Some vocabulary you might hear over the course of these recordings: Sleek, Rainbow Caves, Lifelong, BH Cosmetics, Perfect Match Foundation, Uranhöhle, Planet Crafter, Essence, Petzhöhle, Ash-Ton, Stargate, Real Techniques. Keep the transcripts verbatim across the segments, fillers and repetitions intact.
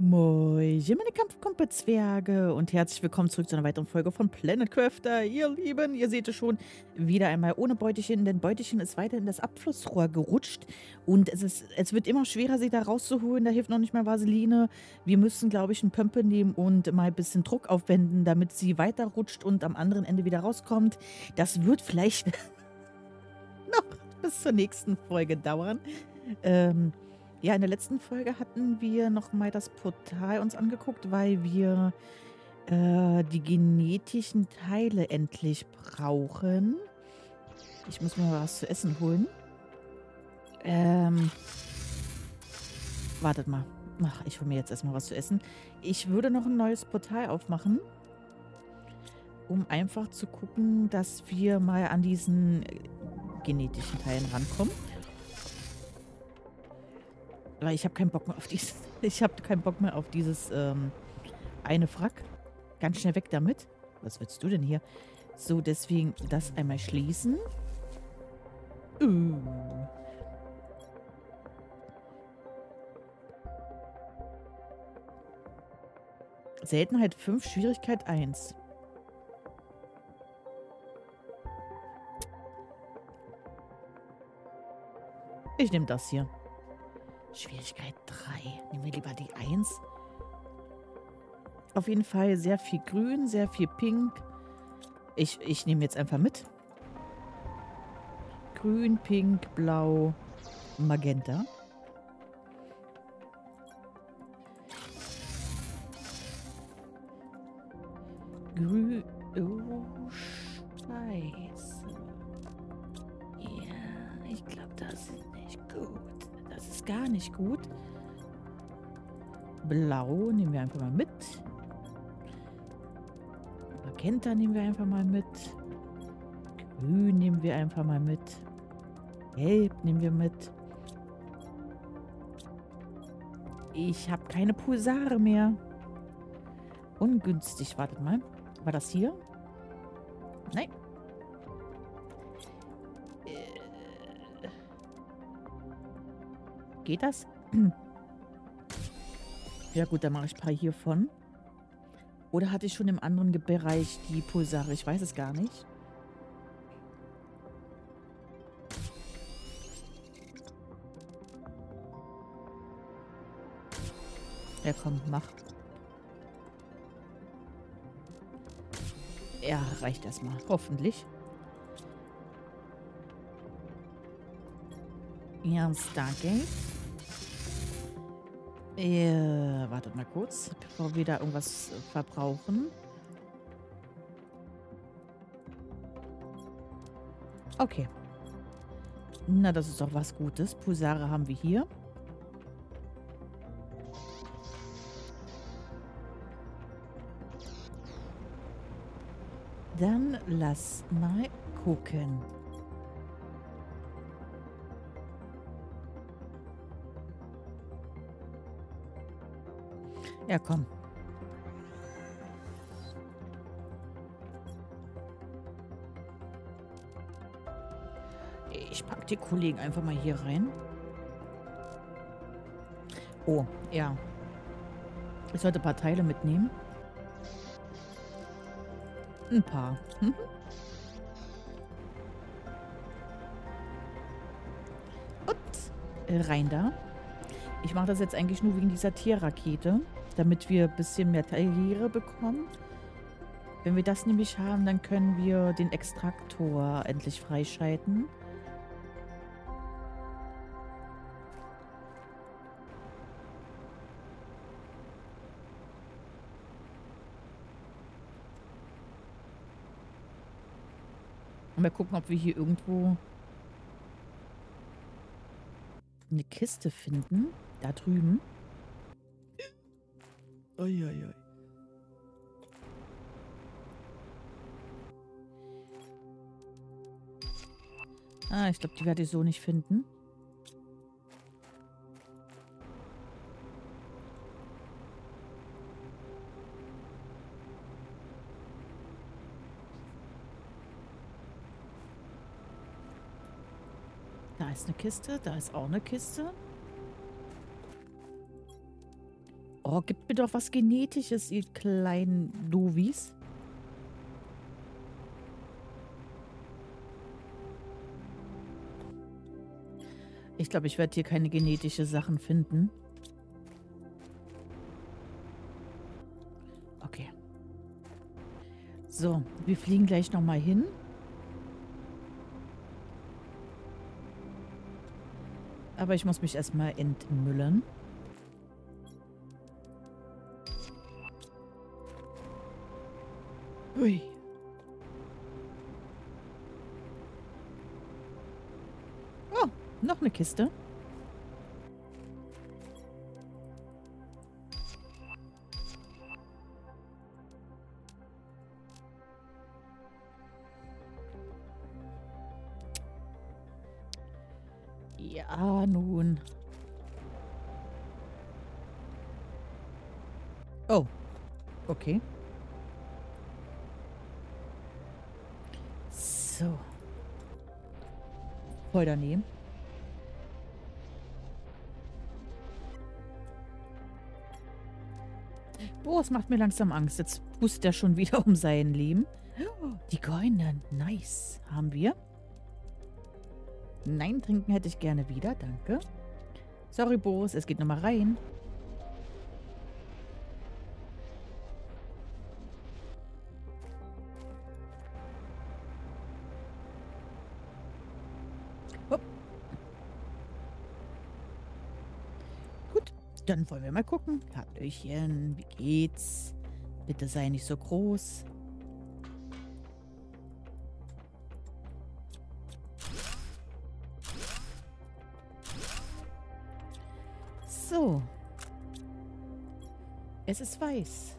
Moin, meine Kampfkumpel-Zwerge und herzlich willkommen zurück zu einer weiteren Folge von Planet Crafter. Ihr Lieben, ihr seht es schon, wieder einmal ohne Beutelchen, denn Beutelchen ist weiter in das Abflussrohr gerutscht und es, ist, es wird immer schwerer, sie da rauszuholen, da hilft noch nicht mal Vaseline. Wir müssen, glaube ich, einen Pömpel nehmen und mal ein bisschen Druck aufwenden, damit sie weiter rutscht und am anderen Ende wieder rauskommt. Das wird vielleicht noch bis zur nächsten Folge dauern. Ähm... Ja, in der letzten Folge hatten wir nochmal das Portal uns angeguckt, weil wir äh, die genetischen Teile endlich brauchen. Ich muss mir was zu essen holen. Ähm, wartet mal. Ach, ich hole mir jetzt erstmal was zu essen. Ich würde noch ein neues Portal aufmachen, um einfach zu gucken, dass wir mal an diesen genetischen Teilen rankommen. Weil ich habe keinen Bock mehr auf dieses. Ich habe keinen Bock mehr auf dieses ähm, eine Frack. Ganz schnell weg damit. Was willst du denn hier? So, deswegen das einmal schließen. Uh. Seltenheit fünf, Schwierigkeit eins. Ich nehme das hier. Schwierigkeit drei. Nehmen wir lieber die eins. Auf jeden Fall sehr viel grün, sehr viel pink. Ich, ich nehme jetzt einfach mit. Grün, pink, blau, magenta. Grün. Oh, Scheiße. Ja, ich glaube, das ist nicht gut. Das ist gar nicht gut. Blau nehmen wir einfach mal mit. Magenta nehmen wir einfach mal mit. Grün nehmen wir einfach mal mit. Gelb nehmen wir mit. Ich habe keine Pulsare mehr. Ungünstig. Wartet mal. War das hier? Nein. Geht das? Ja gut, dann mache ich ein paar hiervon. Oder hatte ich schon im anderen Bereich die Pulsare? Ich weiß es gar nicht. Ja komm, mach. Ja, reicht erstmal. Hoffentlich. Ja, Stargate. Äh, wartet mal kurz, bevor wir da irgendwas verbrauchen. Okay. Na, das ist doch was Gutes. Pulsare haben wir hier. Dann lass mal gucken. Ja, komm. Ich packe die Kollegen einfach mal hier rein. Oh, ja. Ich sollte ein paar Teile mitnehmen. Ein paar. Hm? Und rein da. Ich mache das jetzt eigentlich nur wegen dieser Tierrakete, damit wir ein bisschen mehr Teile bekommen. Wenn wir das nämlich haben, dann können wir den Extraktor endlich freischalten. Und mal gucken, ob wir hier irgendwo eine Kiste finden. Da drüben. Oi, oi, oi. Ah, ich glaube, die werde ich so nicht finden. Da ist eine Kiste, da ist auch eine Kiste. Oh, gebt mir doch was Genetisches, ihr kleinen Dovis. Ich glaube, ich werde hier keine genetische Sachen finden. Okay. So, wir fliegen gleich nochmal hin. Aber ich muss mich erstmal entmüllen. Ui. Oh, noch eine Kiste. Ja, nun. Oh, okay. So. Voll daneben. Boah, es macht mir langsam Angst. Jetzt wusste er schon wieder um sein Leben. Oh, die Goinen. Nice. Haben wir. Nein, trinken hätte ich gerne wieder. Danke. Sorry, Boris. Es geht nochmal rein. Dann wollen wir mal gucken. Hallöchen, wie geht's? Bitte sei nicht so groß. So. Es ist weiß.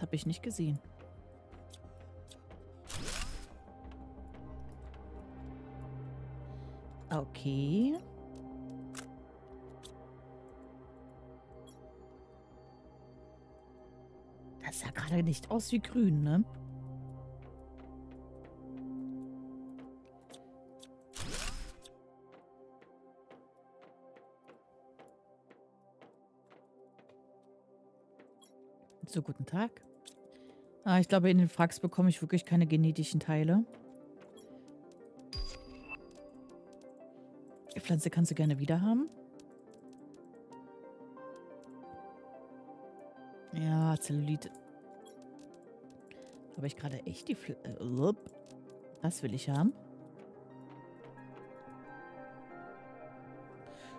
Habe ich nicht gesehen. Okay. Das sah gerade nicht aus wie grün, ne? So, guten Tag. Ah, ich glaube, in den Frags bekomme ich wirklich keine genetischen Teile. Die Pflanze kannst du gerne wieder haben. Ja, Zellulite. Habe ich gerade echt die Pflanze... Das will ich haben.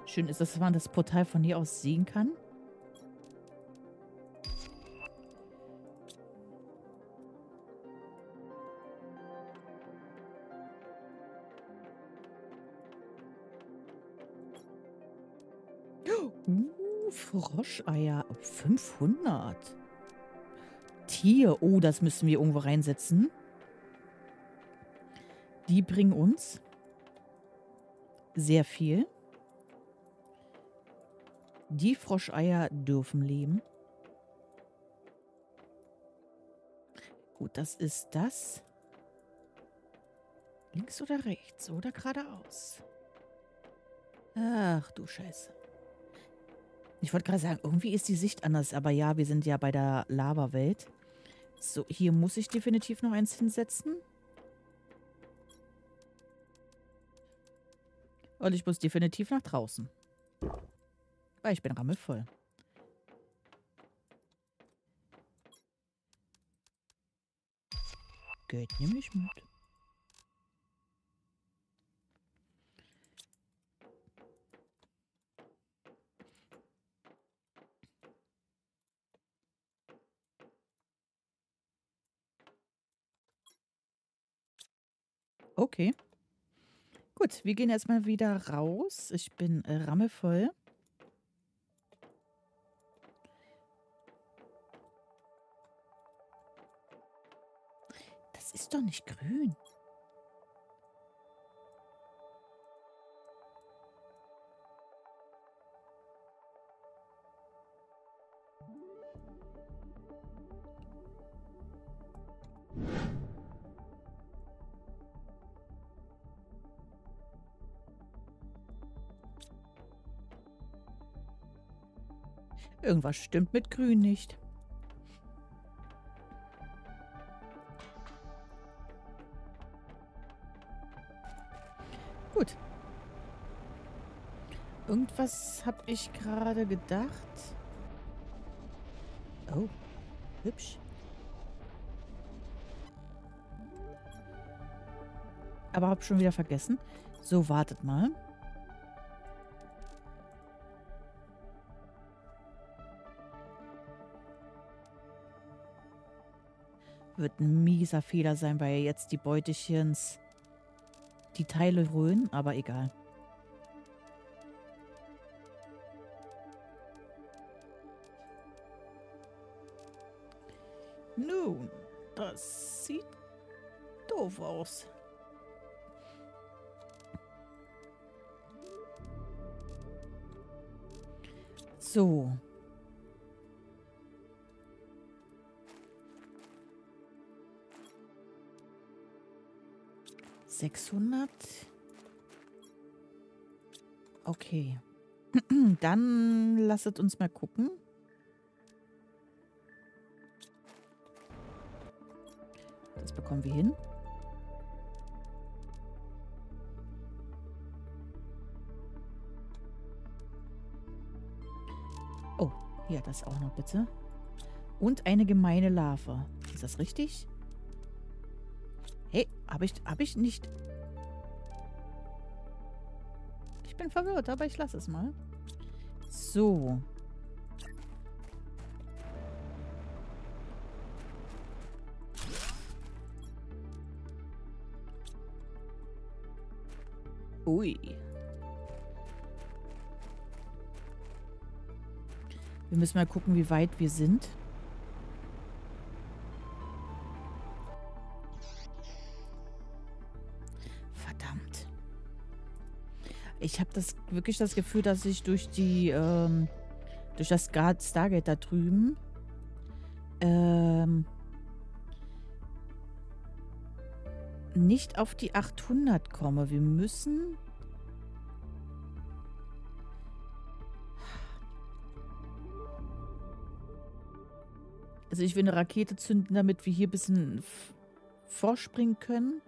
Schön ist, dass man das Portal von hier aus sehen kann. Froscheier. fünfhundert. Tier. Oh, das müssen wir irgendwo reinsetzen. Die bringen uns sehr viel. Die Froscheier dürfen leben. Gut, das ist das. Links oder rechts oder geradeaus. Ach du Scheiße. Ich wollte gerade sagen, irgendwie ist die Sicht anders. Aber ja, wir sind ja bei der Lava-Welt. So, hier muss ich definitiv noch eins hinsetzen. Und ich muss definitiv nach draußen. Weil ich bin rammelvoll. Geld nehme ich mit. Okay. Gut, wir gehen jetzt mal wieder raus. Ich bin äh, rammelvoll. Das ist doch nicht grün. Irgendwas stimmt mit Grün nicht. Gut. Irgendwas habe ich gerade gedacht. Oh, hübsch. Aber habe schon wieder vergessen. So, wartet mal. Wird ein mieser Fehler sein, weil jetzt die Beutelchens die Teile röhren, aber egal. Nun, das sieht doof aus. So. sechshundert. Okay. Dann lasst uns mal gucken. Das bekommen wir hin. Oh, hier das auch noch bitte. Und eine gemeine Larve. Ist das richtig? Hey, habe ich, hab ich nicht... Ich bin verwirrt, aber ich lasse es mal. So. Ui. Wir müssen mal gucken, wie weit wir sind. Ich habe das wirklich das Gefühl, dass ich durch die ähm, durch das Stargate da drüben ähm, nicht auf die achthundert komme. Wir müssen also ich will eine Rakete zünden, damit wir hier ein bisschen vorspringen können.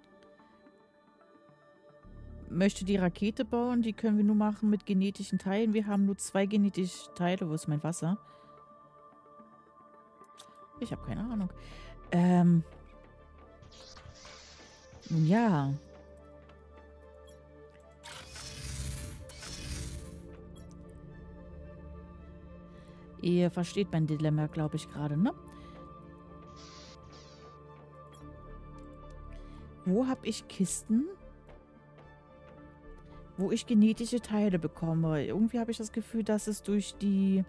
Möchte die Rakete bauen, die können wir nur machen mit genetischen Teilen. Wir haben nur zwei genetische Teile. Wo ist mein Wasser? Ich habe keine Ahnung. Ähm. Ja. Ihr versteht mein Dilemma, glaube ich, gerade, ne? Wo habe ich Kisten? Wo ich genetische Teile bekomme. Irgendwie habe ich das Gefühl, dass es durch die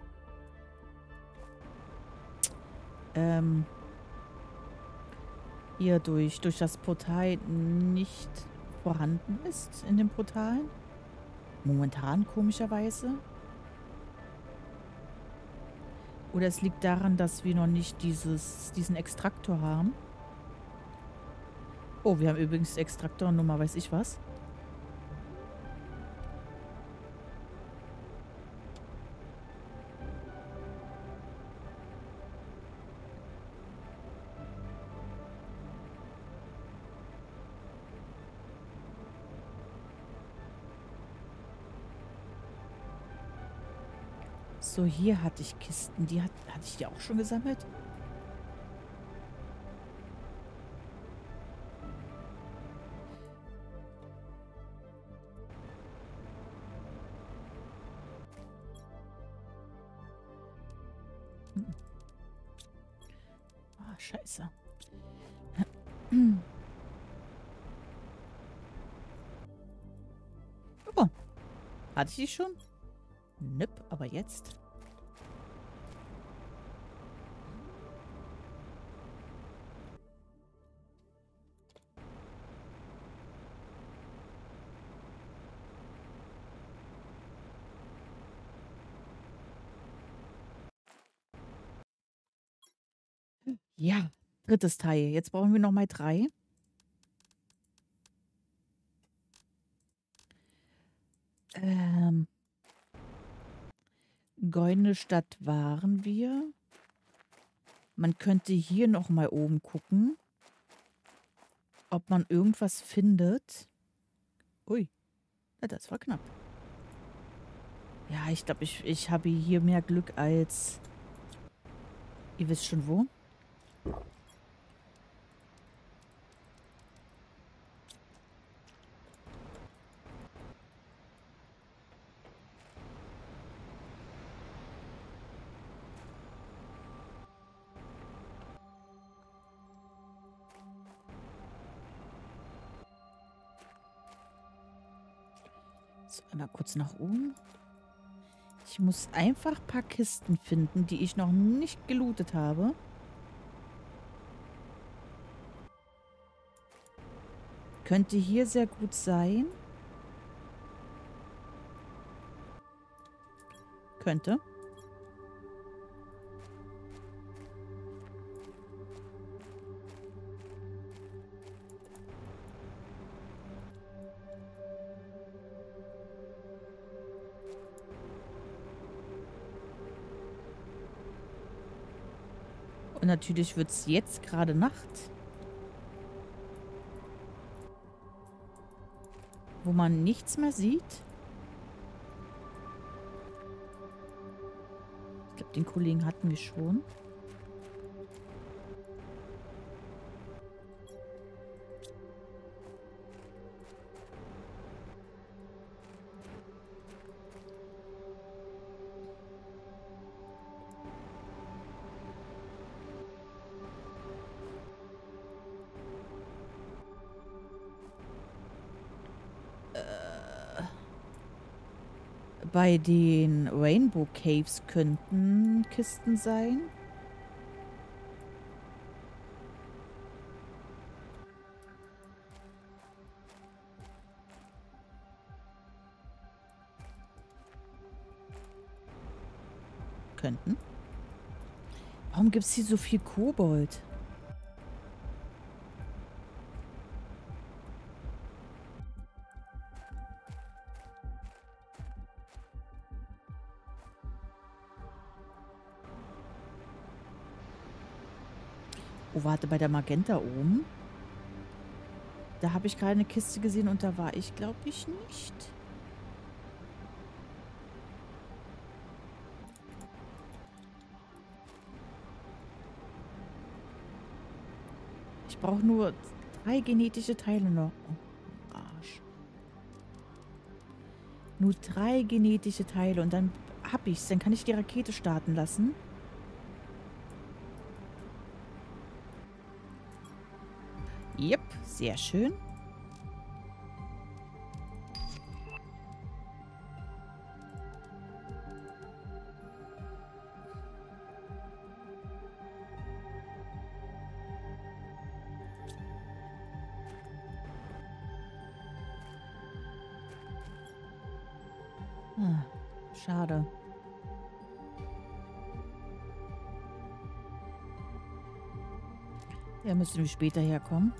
ähm, hier durch, durch das Portal nicht vorhanden ist in den Portalen. Momentan komischerweise. Oder es liegt daran, dass wir noch nicht dieses, diesen Extraktor haben. Oh, wir haben übrigens Extraktornummer, weiß ich was. So, hier hatte ich Kisten. Die hat, hatte ich die auch schon gesammelt? Hm. Ah, scheiße. Oh, hatte ich die schon? Nö, aber jetzt... Ja, drittes Teil. Jetzt brauchen wir noch mal drei. Ähm, Goldene Stadt waren wir. Man könnte hier nochmal oben gucken, ob man irgendwas findet. Ui, ja, das war knapp. Ja, ich glaube, ich, ich habe hier mehr Glück als... Ihr wisst schon wo. So, einmal kurz nach oben. Ich muss einfach ein paar Kisten finden, die ich noch nicht gelootet habe. Könnte hier sehr gut sein. Könnte. Und natürlich wird es jetzt gerade Nacht. Wo man nichts mehr sieht. Ich glaube, den Kollegen hatten wir schon. Bei den Rainbow Caves könnten Kisten sein. Könnten. Warum gibt es hier so viel Kobold? Oh, warte, bei der Magenta oben. Da habe ich gerade eine Kiste gesehen und da war ich, glaube ich, nicht. Ich brauche nur drei genetische Teile noch. Oh, Arsch. Nur drei genetische Teile und dann habe ich es. Dann kann ich die Rakete starten lassen. Yep, sehr schön. Ah, schade. Ja, müssen wir später herkommen.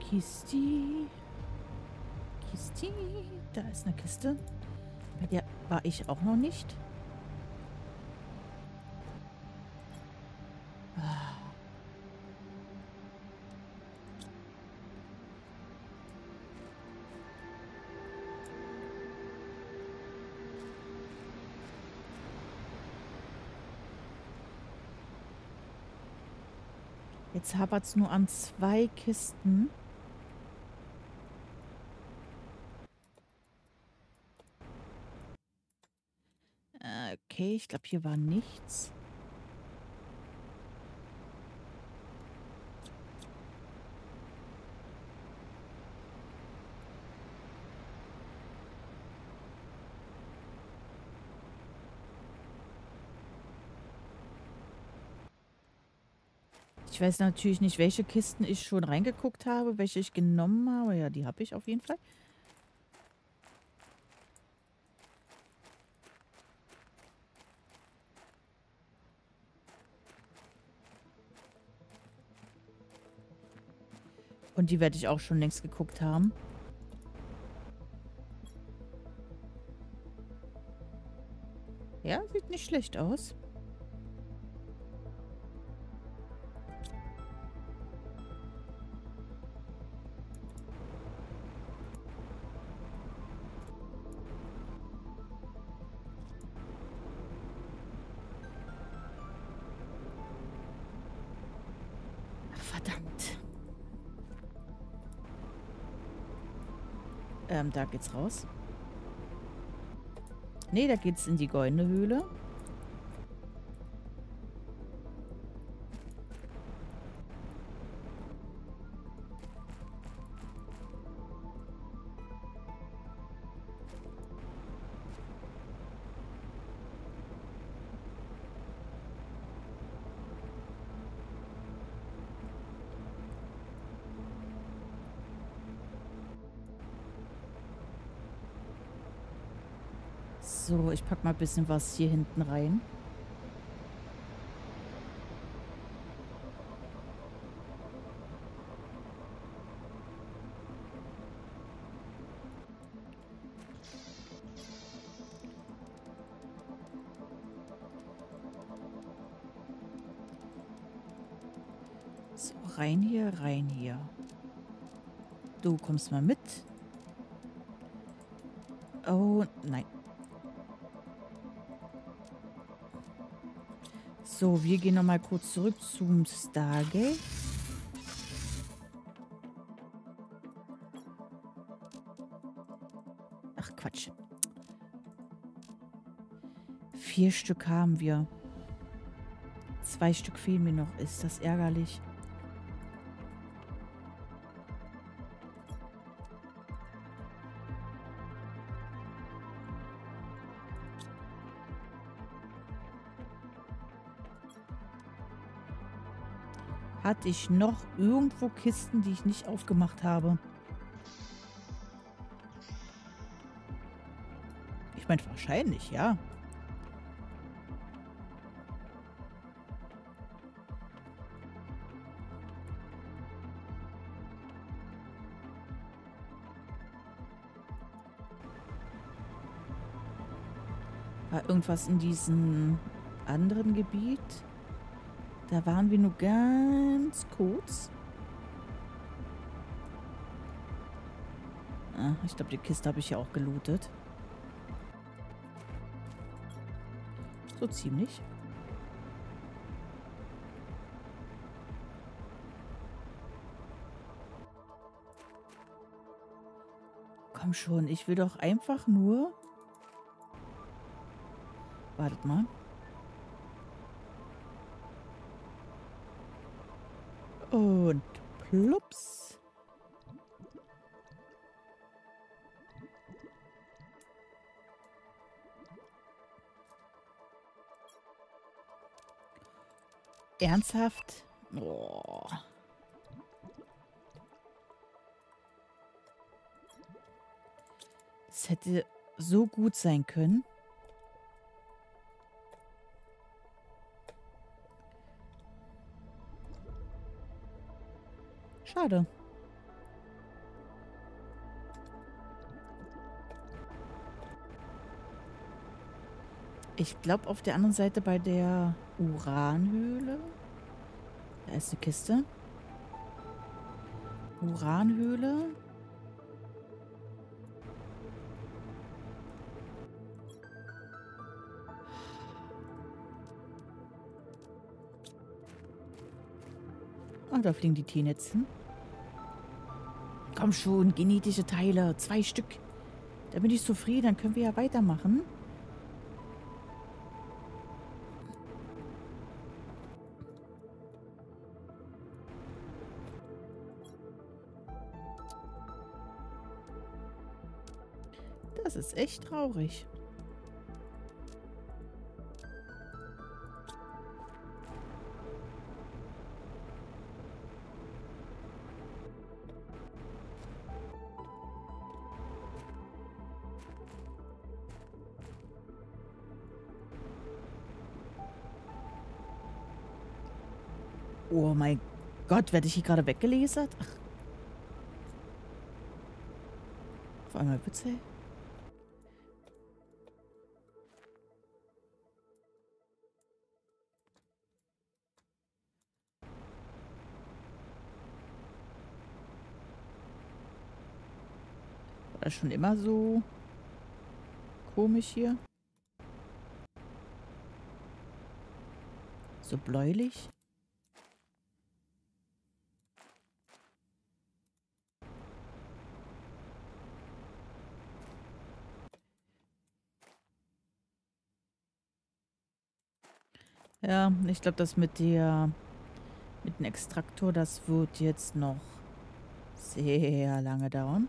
Kisti. Kisti. Da ist eine Kiste. Bei der war ich auch noch nicht. Jetzt hapert es nur an zwei Kisten. Okay, ich glaube, hier war nichts. Ich weiß natürlich nicht, welche Kisten ich schon reingeguckt habe, welche ich genommen habe. Ja, die habe ich auf jeden Fall. Und die werde ich auch schon längst geguckt haben. Ja, sieht nicht schlecht aus. Verdammt. Ähm, da geht's raus. Nee, da geht's in die goldene Höhle. So, ich pack mal ein bisschen was hier hinten rein. So, rein hier, rein hier. Du kommst mal mit. Oh, nein. So, wir gehen nochmal kurz zurück zum Stargate. Ach, Quatsch. Vier Stück haben wir. Zwei Stück fehlen mir noch. Ist das ärgerlich? Hatte ich noch irgendwo Kisten, die ich nicht aufgemacht habe? Ich meine, wahrscheinlich, ja. War irgendwas in diesem anderen Gebiet? Da waren wir nur ganz kurz. Ah, ich glaube, die Kiste habe ich ja auch gelootet. So ziemlich. Komm schon, ich will doch einfach nur... Wartet mal. Und plups. Ernsthaft? Oh. Das hätte so gut sein können. Schade. Ich glaube, auf der anderen Seite bei der Uranhöhle. Da ist eine Kiste. Uranhöhle. Ah, da fliegen die T-Netze. Komm schon, genetische Teile. Zwei Stück. Da bin ich zufrieden, dann können wir ja weitermachen. Das ist echt traurig. Oh mein Gott, werde ich hier gerade weggelasert? Ach, auf einmal witzig. War das schon immer so komisch hier? So bläulich? Ja, ich glaube, das mit der mit dem Extraktor, das wird jetzt noch sehr lange dauern.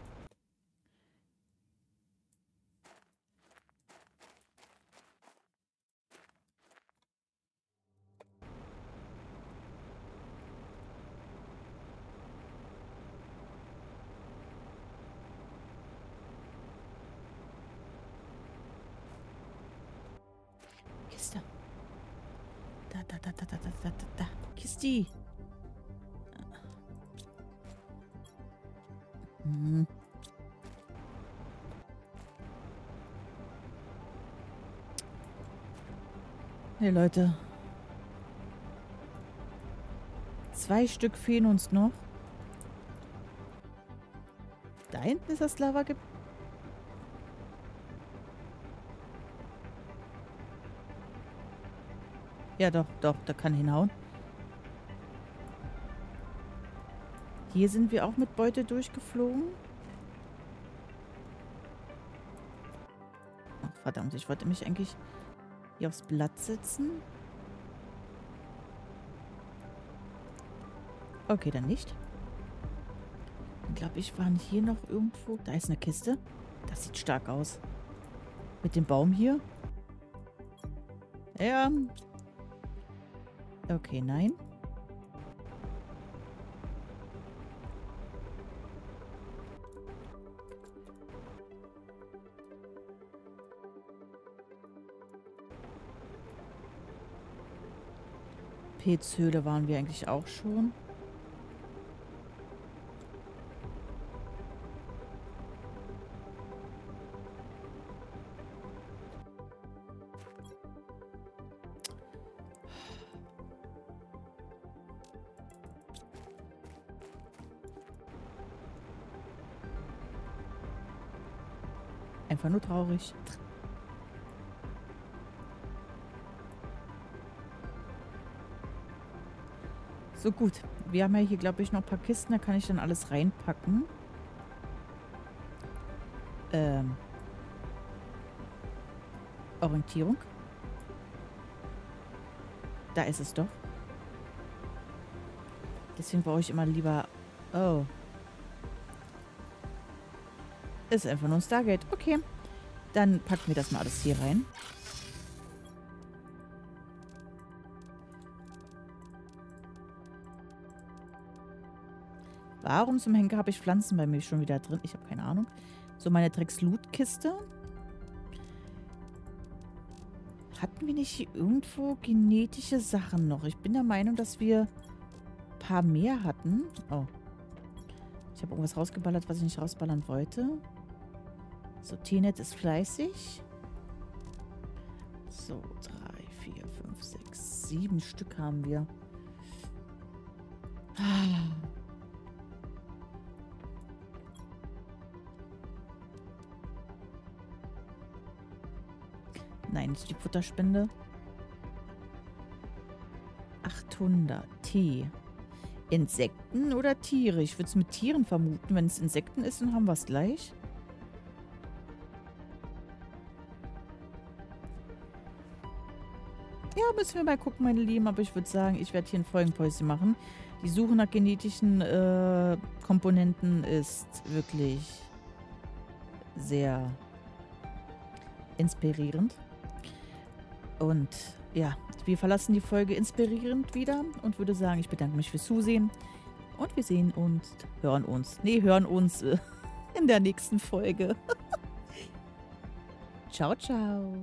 Kisti. Hm. Hey Leute. Zwei Stück fehlen uns noch. Da hinten ist das Lavagebirge. Ja, doch, doch, da kann hinhauen. Hier sind wir auch mit Beute durchgeflogen. Ach, verdammt, ich wollte mich eigentlich hier aufs Blatt setzen. Okay, dann nicht. Ich glaube, ich war hier noch irgendwo. Da ist eine Kiste. Das sieht stark aus. Mit dem Baum hier. Ja. Okay, nein. Petzhöhle waren wir eigentlich auch schon. Einfach nur traurig. So gut, wir haben ja hier, glaube ich, noch ein paar Kisten, da kann ich dann alles reinpacken. Ähm. Orientierung. Da ist es doch. Deswegen brauche ich immer lieber... Oh. Ist einfach nur ein Stargate. Okay. Dann packen wir das mal alles hier rein. Warum zum Henker habe ich Pflanzen bei mir schon wieder drin? Ich habe keine Ahnung. So, meine Drecks-Loot-Kiste. Hatten wir nicht hier irgendwo genetische Sachen noch? Ich bin der Meinung, dass wir ein paar mehr hatten. Oh. Ich habe irgendwas rausgeballert, was ich nicht rausballern wollte. So, T-Net ist fleißig. So, drei, vier, fünf, sechs, sieben Stück haben wir. Ah. Nein, nicht die Futterspende. achthundert. T. Insekten oder Tiere? Ich würde es mit Tieren vermuten. Wenn es Insekten ist, dann haben wir es gleich. Ja, müssen wir mal gucken, meine Lieben. Aber ich würde sagen, ich werde hier ein Folgenpäuschen machen. Die Suche nach genetischen äh, Komponenten ist wirklich sehr inspirierend. Und ja, wir verlassen die Folge inspirierend wieder und würde sagen, ich bedanke mich fürs Zusehen und wir sehen uns, hören uns, nee, hören uns in der nächsten Folge. Ciao, ciao.